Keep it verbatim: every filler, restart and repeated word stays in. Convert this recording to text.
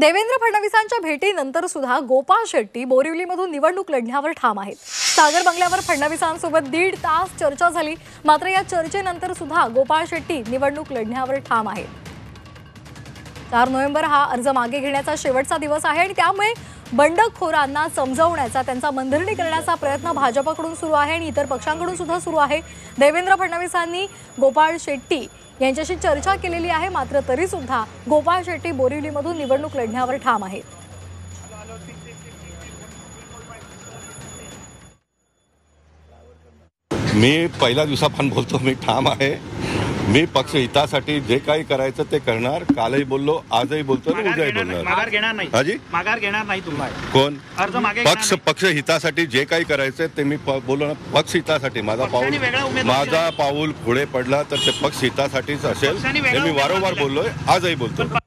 देवेंद्र फडणवीसांच्या भेटीनंतर सुधा गोपाळ शेट्टी बोरिवलीमधून निवडणूक लढण्यावर ठाम आहेत। सागर बंगल्यावर फडणवीसांसोबत दीड तास चर्चा झाली। मात्र या चर्चेनंतर सुधा गोपाळ शेट्टी निवडणूक लढण्यावर ठाम आहेत। चार नोव्हेंबर हा अर्ज मागे घेण्याचा शेवटचा दिवस आहे आणि त्यामुळे बंडखोरांना समजवण्याचा, त्यांचा मंथरणी करण्याचा प्रयत्न भाजपकडून सुरू आहे आणि इतर पक्षांकडून सुद्धा सुरू आहे। देवेंद्र फडणवीसांनी गोपाळ शेट्टी यांच्याशी चर्चा केलेली आहे, मात्र तरी सुद्धा गोपाळ शेट्टी बोरिवलीमधून निवडणूक लढण्यावर ठाम आहेत। मी पहिल्या दिवसापासून बोलतो, मी ठाम आहे। मी पक्ष हितासाठी जे काही करायचं ते करणार। कालही बोललो, आजही बोलतो, उद्याही बोलणार। माघार घेणार नाही। हाजी माघार घेणार नाही तुम्ही। कोण अर्ज मागे घेणार? पक्ष पक्ष हितासाठी जे काही करायचं ते मी बोललो ना। पक्ष हितासाठी माझा पाऊल माझा पाऊल पुढे पडला तर ते पक्ष हितासाठीच असेल, हे मी वारंवार बोललोय, आजही बोलतो।